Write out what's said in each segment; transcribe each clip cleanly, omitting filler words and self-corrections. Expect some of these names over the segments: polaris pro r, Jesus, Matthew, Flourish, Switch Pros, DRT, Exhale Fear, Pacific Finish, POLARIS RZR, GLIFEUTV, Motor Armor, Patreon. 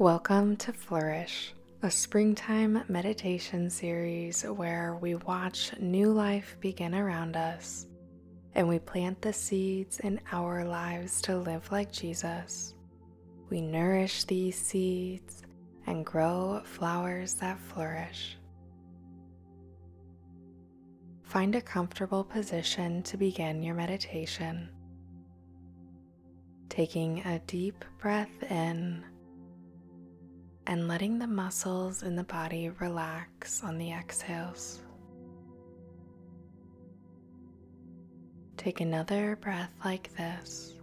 Welcome to Flourish, a springtime meditation series where we watch new life begin around us, and we plant the seeds in our lives to live like Jesus. We nourish these seeds and grow flowers that flourish. Find a comfortable position to begin your meditation. Taking a deep breath in, and letting the muscles in the body relax on the exhales. Take another breath like this,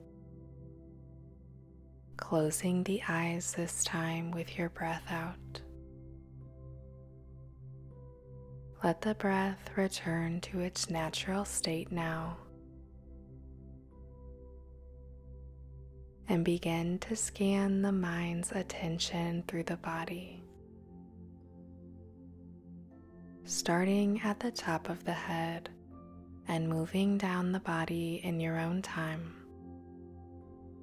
closing the eyes this time with your breath out. Let the breath return to its natural state now, and begin to scan the mind's attention through the body, starting at the top of the head and moving down the body in your own time,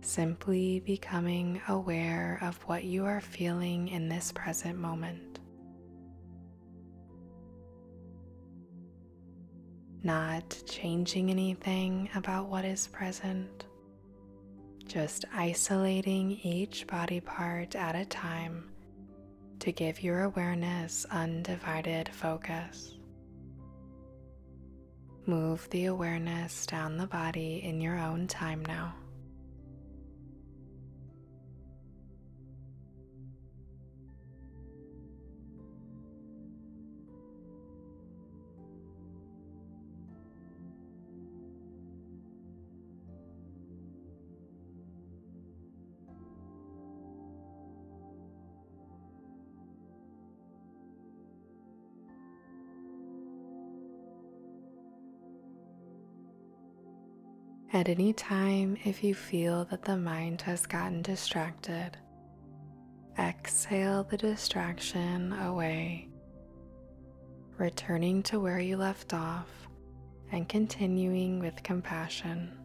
simply becoming aware of what you are feeling in this present moment. Not changing anything about what is present. Just isolating each body part at a time to give your awareness undivided focus. Move the awareness down the body in your own time now. At any time, if you feel that the mind has gotten distracted, exhale the distraction away, returning to where you left off and continuing with compassion.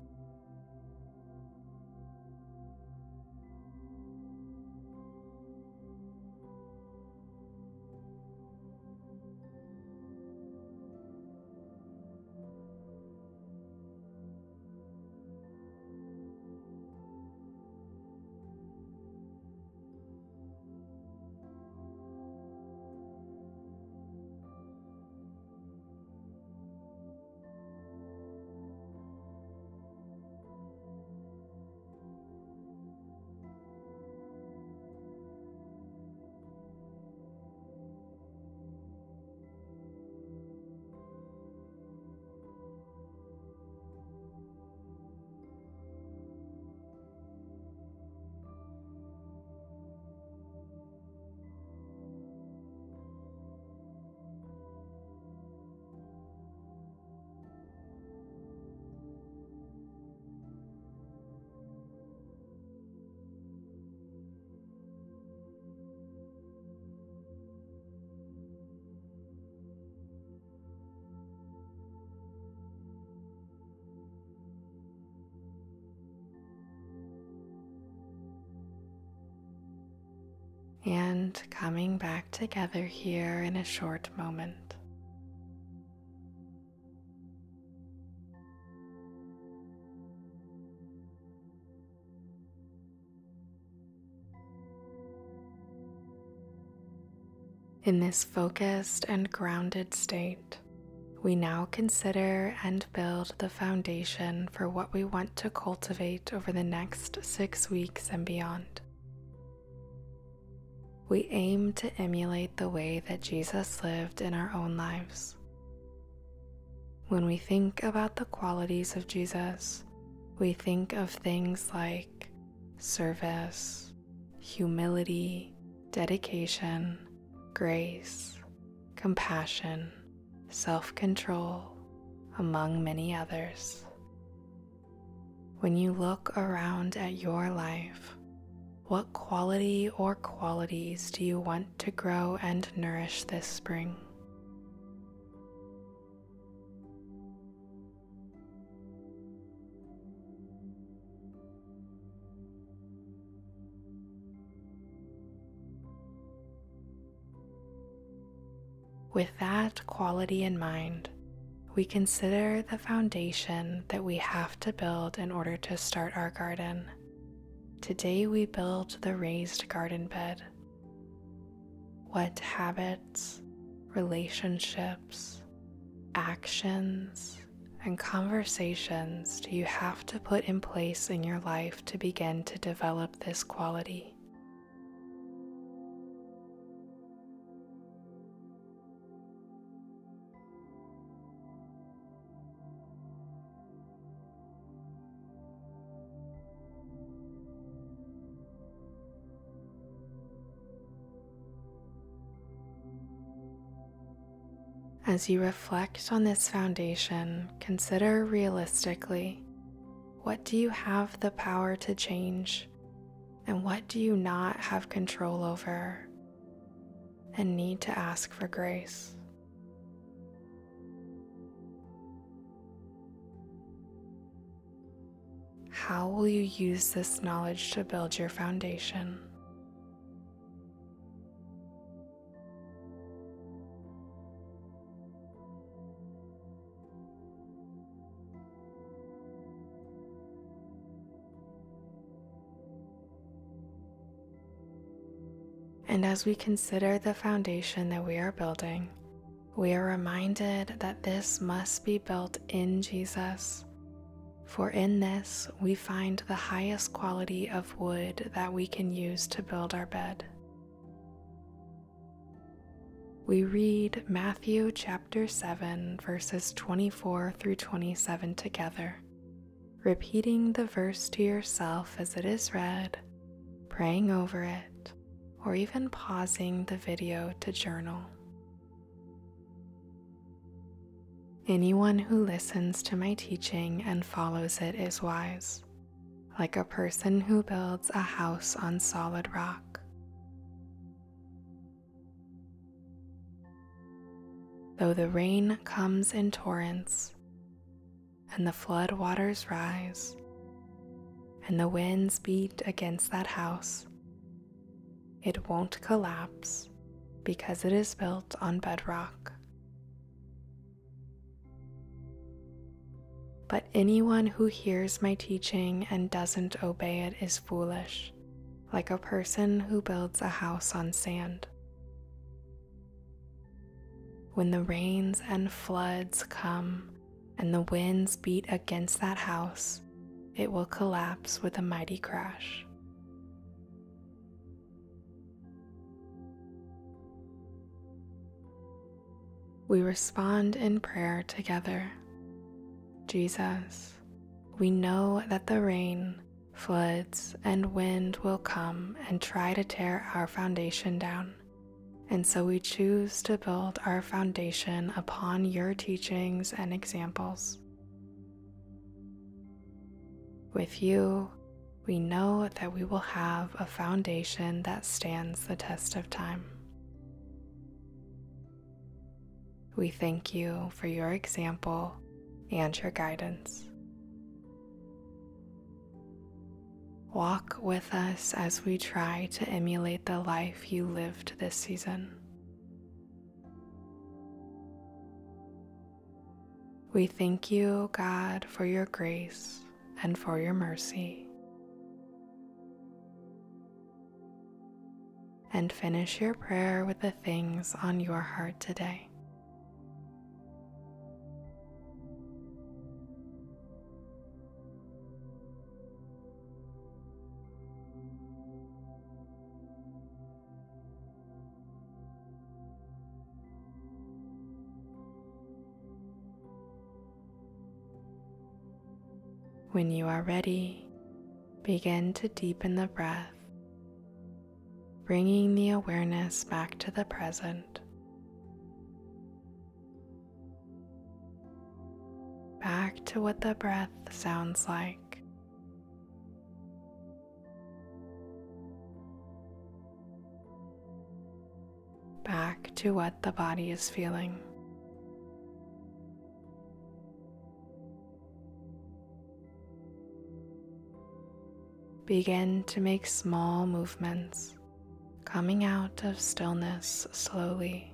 And coming back together here in a short moment. In this focused and grounded state, we now consider and build the foundation for what we want to cultivate over the next 6 weeks and beyond. We aim to emulate the way that Jesus lived in our own lives. When we think about the qualities of Jesus, we think of things like service, humility, dedication, grace, compassion, self-control, among many others. When you look around at your life, what quality or qualities do you want to grow and nourish this spring? With that quality in mind, we consider the foundation that we have to build in order to start our garden. Today we build the raised garden bed. What habits, relationships, actions, and conversations do you have to put in place in your life to begin to develop this quality? As you reflect on this foundation, consider realistically, what do you have the power to change, and what do you not have control over, and need to ask for grace? How will you use this knowledge to build your foundation? And as we consider the foundation that we are building, we are reminded that this must be built in Jesus, for in this we find the highest quality of wood that we can use to build our bed. We read Matthew chapter 7, verses 24 through 27 together, repeating the verse to yourself as it is read, praying over it, or even pausing the video to journal. Anyone who listens to my teaching and follows it is wise, like a person who builds a house on solid rock. Though the rain comes in torrents, and the flood waters rise, and the winds beat against that house, it won't collapse because it is built on bedrock. But anyone who hears my teaching and doesn't obey it is foolish, like a person who builds a house on sand. When the rains and floods come and the winds beat against that house, it will collapse with a mighty crash. We respond in prayer together. Jesus, we know that the rain, floods, and wind will come and try to tear our foundation down, and so we choose to build our foundation upon your teachings and examples. With you, we know that we will have a foundation that stands the test of time. We thank you for your example and your guidance. Walk with us as we try to emulate the life you lived this season. We thank you, God, for your grace and for your mercy. And finish your prayer with the things on your heart today. When you are ready, begin to deepen the breath, bringing the awareness back to the present, back to what the breath sounds like. Back to what the body is feeling. Begin to make small movements, coming out of stillness slowly,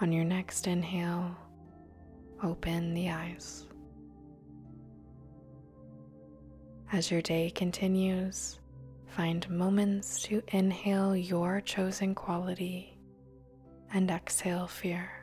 On your next inhale, open the eyes. As your day continues, find moments to inhale your chosen quality and exhale fear.